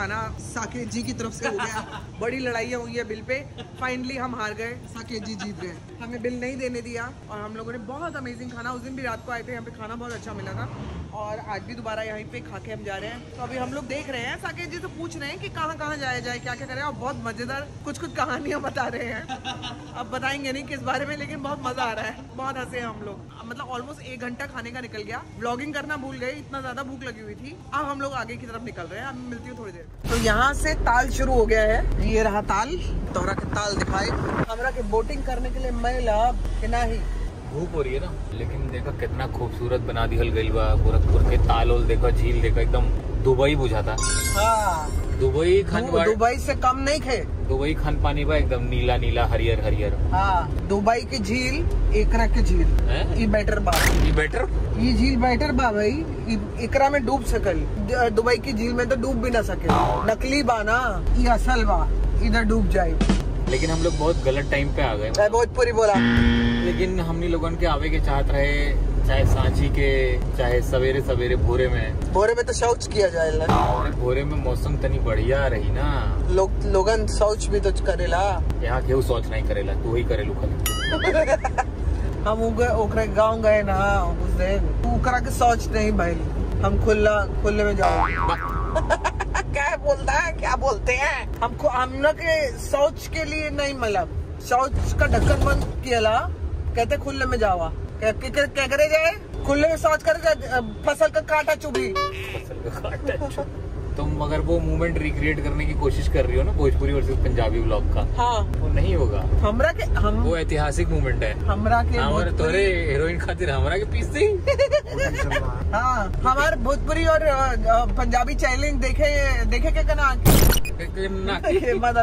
खाना साकेत जी की तरफ से हो गया। बड़ी लड़ाइयाँ हुई है बिल पे, फाइनली हम हार गए, साकेत जी जीत गए। हमें बिल नहीं देने दिया और हम लोगों ने बहुत अमेजिंग खाना, उस दिन भी रात को आए थे, यहाँ पे खाना बहुत अच्छा मिला था और आज भी दोबारा यहीं पे खा के हम जा रहे हैं। तो अभी हम लोग देख रहे हैं, साकेत जी तो पूछ रहे हैं कि कहाँ कहाँ जाया जाए, क्या क्या करें, और बहुत मज़ेदार कुछ कुछ कहानियाँ बता रहे हैं। अब बताएंगे नहीं किस बारे में, लेकिन बहुत मज़ा आ रहा है, बहुत हंसे हम लोग। मतलब ऑलमोस्ट 1 घंटा खाने का निकल गया, ब्लॉगिंग करना भूल गए, इतना ज़्यादा भूख लगी हुई थी। अब हम लोग आगे की तरफ निकल रहे हैं, अब मिलती हूँ थोड़ी देर। तो यहाँ से ताल शुरू हो गया है, ये रहा ताल, तोरा के ताल दिखाई। हमरा के बोटिंग करने के लिए महिला कि नहीं, धूप हो रही है ना, लेकिन देखा कितना खूबसूरत बना दिया गोरखपुर के ताल। देखा झील, देखा एकदम दुबई बुझाता। हाँ। दुबई खान, दुबई से कम नहीं खे, दुबई खान पानी बा, एकदम नीला नीला हरियर हरियर। हाँ, दुबई की झील, एकरा के झील, ई बेटर बा, ई बेटर, ई झील बेटर बा भाई। एकरा में डूब सकल, दुबई की झील में तो डूब भी ना सके, नकली बा ना, ई असल बा, इधर डूब जाए। लेकिन हम लोग बहुत गलत टाइम पे आ गए, बहुत पूरी बोला। लेकिन हमने लोगों के आवे के चाहत रहे, चाहे सांची के, चाहे सवेरे सवेरे भोरे में। भोरे में तो शौच किया जाए, भोरे में मौसम तनी बढ़िया रही ना, लोगन शौच भी तो करेला। यहाँ केहू शौच नहीं करेला, तू ही करेलू खाली। हम ओकरा गाँव गए ना उस दिन, ओकरा के शौच नहीं भाई, हम खुले में जाओ। क्या बोलता है, क्या बोलते हैं, हमको आमना के शौच के लिए नहीं, मतलब शौच का ढक्कन बंद किया, कहते खुले में जावा, क्या करे जाए, खुले में शौच करे जाए, फसल का काटा चुभी। तुम अगर वो मूवमेंट रिक्रिएट करने की कोशिश कर रही हो ना, भोजपुरी वर्सेस पंजाबी ब्लॉग का, हाँ, वो नहीं होगा। हमरा के हम वो ऐतिहासिक मूवमेंट है, हमरा के हमारे तोरे हीरोइन खातिर हमरा के पीस दी। हाँ, हमारे भोजपुरी और पंजाबी चैलेंज देखे के ना,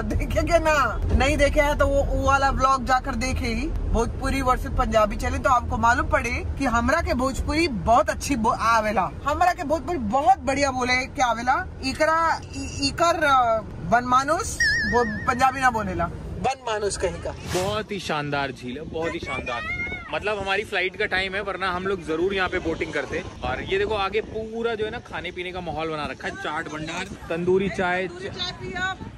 देखे के ना, नहीं देखे है तो वो वाला ब्लॉग जाकर देखे, भोजपुरी वर्सेस पंजाबी चैलेंज, तो आपको मालूम पड़े कि हमरा के भोजपुरी बहुत अच्छी आवेला, हमरा के भोजपुरी बहुत बढ़िया बोले के आवेला। इकर बनमानुस पंजाबी ना बोलेला, बनमानुस कहीं का। बहुत ही शानदार झील है, बहुत ही शानदार। मतलब हमारी फ्लाइट का टाइम है, वरना हम लोग जरूर यहाँ पे बोटिंग करते। और ये देखो आगे पूरा जो है ना खाने पीने का माहौल बना रखा है, चाट भंडार, तंदूरी चाय,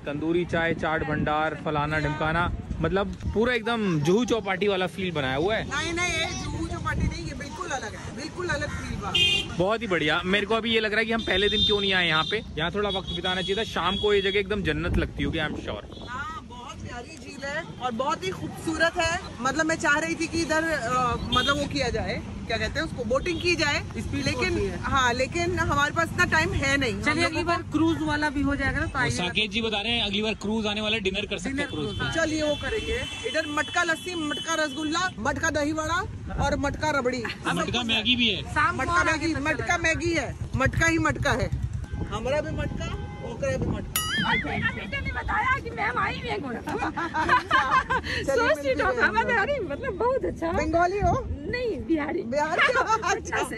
तंदूरी चाय, चाट भंडार, फलाना ढिमकाना, मतलब पूरा एकदम जुहू चौपाटी वाला फील बनाया हुआ है। नहीं नहीं, जुहू चौपाटी नहीं, ये बिल्कुल अलग है, बिल्कुल अलग फील बा, बहुत ही बढ़िया। मेरे को अभी ये लग रहा है कि हम पहले दिन क्यों नहीं आए यहाँ पे, यहाँ थोड़ा वक्त बिताना चाहिए था। शाम को ये जगह एकदम जन्नत लगती होगी, आई एम श्योर। बहुत प्यारी झील है और बहुत ही खूबसूरत है। मतलब मैं चाह रही थी कि इधर मतलब वो किया जाए, क्या कहते हैं उसको, बोटिंग की जाए, लेकिन हाँ, लेकिन हमारे पास इतना टाइम है नहीं। चलिए अगली बार क्रूज वाला भी हो जाएगा ना, साकेत जी बता रहे हैं अगली बार क्रूज आने वाला, डिनर कर सकते हैं क्रूज। चलिए वो करेंगे। इधर मटका लस्सी, मटका रसगुल्ला, मटका दही वड़ा और मटका रबड़ी, मटका मैगी भी है, मटका मैगी है, मटका ही मटका है, हमारा भी मटका, ओकरा भी मटका। ने बताया कि मैम आई में मतलब बहुत अच्छा। बंगाली हो? नहीं, बिहारी। बिहार अच्छा से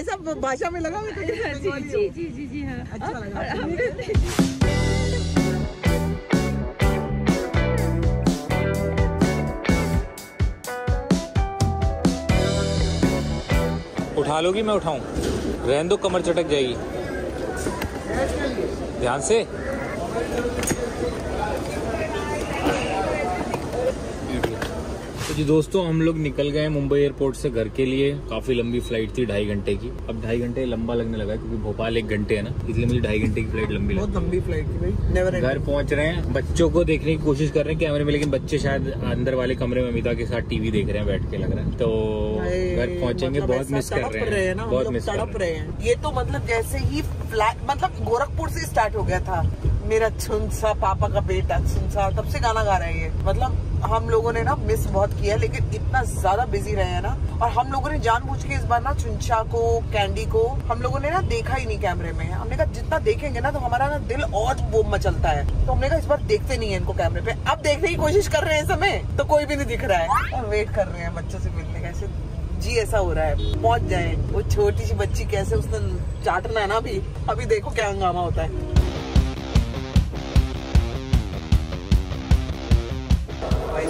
ऐसा भाषा में लगा, जी जी जी जी जी, हाँ अच्छा लगा। उठा लोगी, मैं उठाऊं? रहने दो, कमर चटक जाएगी, ध्यान से। तो जी दोस्तों, हम लोग निकल गए मुंबई एयरपोर्ट से घर के लिए। काफी लंबी फ्लाइट थी, 2.5 घंटे की। अब 2.5 घंटे लंबा लगने लगा है, क्योंकि भोपाल 1 घंटे है ना, इसलिए मुझे 2.5 घंटे की फ्लाइट लंबी बहुत लंबी फ्लाइट थी भाई। घर पहुंच रहे हैं, बच्चों को देखने की कोशिश कर रहे हैं कैमरे में, लेकिन बच्चे शायद अंदर वाले कमरे में अमिता के साथ टीवी देख रहे हैं बैठ के, लग रहा है। तो घर पहुँचेंगे, बहुत मिस कर रहे हैं, बहुत मिस कर रहे हैं। ये तो मतलब जैसे ही फ्लाइट, मतलब गोरखपुर से स्टार्ट हो गया था मेरा चुनचा, पापा का बेटा चुनचा, तब से गाना गा रहे हैं। मतलब हम लोगों ने ना मिस बहुत किया, लेकिन इतना ज्यादा बिजी रहे हैं ना, और हम लोगों ने जानबूझ के इस बार ना चुनचा को, कैंडी को हम लोगों ने ना देखा ही नहीं कैमरे में। हमने कहा जितना देखेंगे ना तो हमारा ना दिल और वो मचलता है, तो हमने कहा इस बार देखते नहीं है इनको कैमरे पे। अब देखने की कोशिश कर रहे हैं, समय तो कोई भी नहीं दिख रहा है, और वेट कर रहे हैं बच्चों से मिलने का जी, ऐसा हो रहा है। पहुँच जाए, वो छोटी सी बच्ची कैसे उसने चाटना है ना, अभी अभी देखो क्या हंगामा होता है।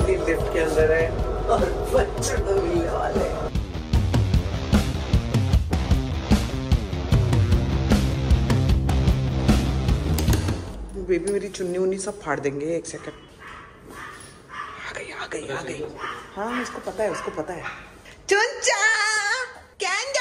लिफ्ट के अंदर है और बच्चे तो मिलने वाले हैं। भी मेरी चुन्नी उन्नी सब फाड़ देंगे। एक सेकंड, आ गई। हाँ उसको पता है। चुनचा कैंडी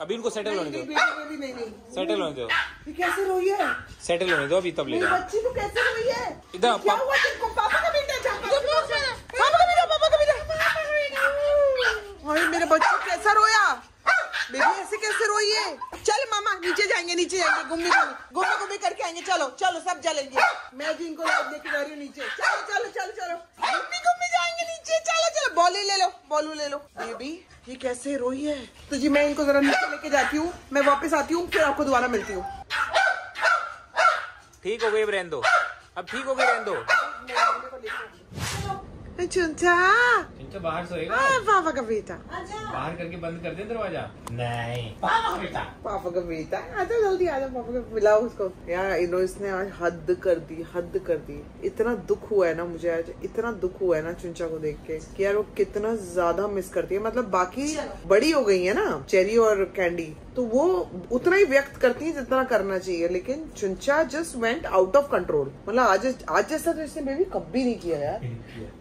अभी उनको सेटल होने दो। कैसे रोई है? सेटल होने दो अभी, तब ले जाओ। बच्ची तो कैसे रोई है? इधर क्या हुआ तुमको? पापा का बेटा अरे मेरे बच्ची कैसा रोया? बेबी ऐसे कैसे रोई है? चल मामा नीचे जाएंगे घूमने करके आएंगे। चलो सब चलेंगे। मैं भी इनको लेके जा रही हूँ नीचे। चलो घूमने जाएंगे नीचे। चलो बॉलू ले लो। बेबी ये कैसे रोई है? तो जी मैं इनको जरा नीचे लेके जाती हूँ, मैं वापस आती हूँ, फिर आपको दोबारा मिलती हूँ। ठीक हो गई अब रहने दो। चुनचा बाहर सोएगा। पापा का बेटा बाहर करके बंद कर दे दरवाजा। नहीं पापा का बेटा आजा जल्दी आजा। पापा का मिलाओ उसको यार। इसने आज हद कर दी। इतना दुख हुआ है ना मुझे आज चुनचा को देख के कि यार वो कितना ज्यादा मिस करती है। मतलब बाकी बड़ी हो गई है ना चेरी और कैंडी, तो वो उतना ही व्यक्त करती है जितना करना चाहिए, लेकिन चुनचा just went out of control. मतलब आज जैसा तो इसने बेबी कभी नहीं किया यार।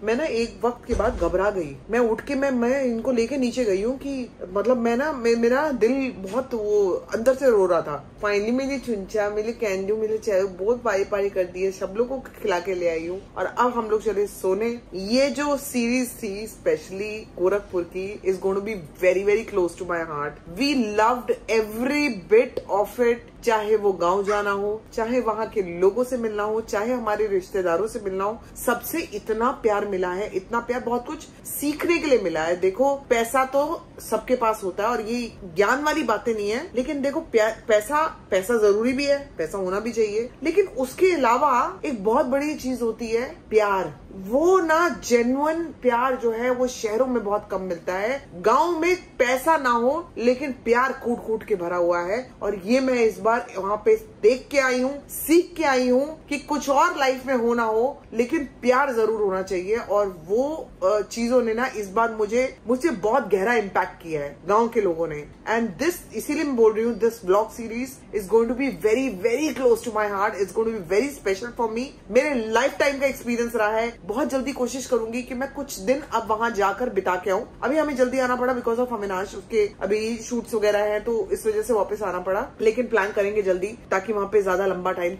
मैं ना एक वक्त के बाद घबरा गई। मैं उठ के मैं इनको लेके नीचे गई हूँ कि मतलब मैं ना मेरा दिल बहुत वो अंदर से रो रहा था। फाइनली मेरी चुनचा मिले, कैंडी मिले, चाय बहुत पारी कर दी है, सब लोगों को खिला के ले आई हूँ। और अब हम लोग चले सोने। ये जो सीरीज थी स्पेशली गोरखपुर की is going to be very very close to my heart. We loved every bit of it. चाहे वो गांव जाना हो, चाहे वहाँ के लोगों से मिलना हो, चाहे हमारे रिश्तेदारों से मिलना हो, सबसे इतना प्यार मिला है, इतना प्यार, बहुत कुछ सीखने के लिए मिला है। देखो पैसा तो सबके पास होता है और ये ज्ञान वाली बातें नहीं है, लेकिन देखो पैसा जरूरी भी है, पैसा होना भी चाहिए, लेकिन उसके अलावा एक बहुत बड़ी चीज होती है प्यार। वो ना जेन्युइन प्यार जो है वो शहरों में बहुत कम मिलता है। गाँव में पैसा ना हो लेकिन प्यार कूट कूट के भरा हुआ है। और ये मैं इस बार वहाँ पे देख के आई हूँ, सीख के आई हूँ कि कुछ और लाइफ में हो ना हो लेकिन प्यार जरूर होना चाहिए। और वो चीजों ने ना इस बार मुझे बहुत गहरा इम्पैक्ट किया है गांव के लोगों ने। एंड इसीलिए मैं बोल रही हूँ this blog series is going to be very very close to my heart. Is going to be very special for me. मेरे लाइफ टाइम का एक्सपीरियंस रहा है। बहुत जल्दी कोशिश करूंगी कि मैं कुछ दिन अब वहां जाकर बिता के आऊँ। अभी हमें जल्दी आना पड़ा बिकॉज ऑफ अविनाश, उसके अभी शूट्स वगैरह है तो इस वजह से वापस आना पड़ा, लेकिन प्लान करेंगे जल्दी ताकि वहाँ पे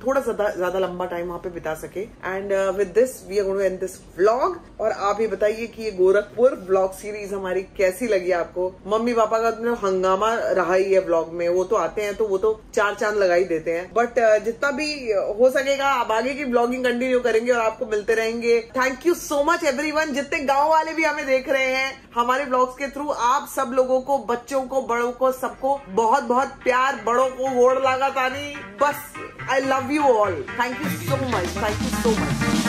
थोड़ा ज्यादा लंबा टाइम वहाँ पे बिता सके। And with this we are going to end this vlog. और आप ही बताइए कि ये गोरखपुर व्लॉग सीरीज हमारी कैसी लगी आपको। मम्मी पापा का तो हंगामा रहा ही है व्लॉग में, वो तो आते हैं तो वो तो चार चांद लगा ही देते हैं, बट जितना भी हो सकेगा आप आगे की व्लॉगिंग कंटिन्यू करेंगे और आपको मिलते रहेंगे। Thank you so much everyone. जितने गाँव वाले भी हमें देख रहे हैं हमारे व्लॉग्स के थ्रू, आप सब लोगों को, बच्चों को, बड़ों को, सबको बहुत बहुत प्यार। बड़ों को गोड़ लगातानी बस। I love you all. Thank you so much.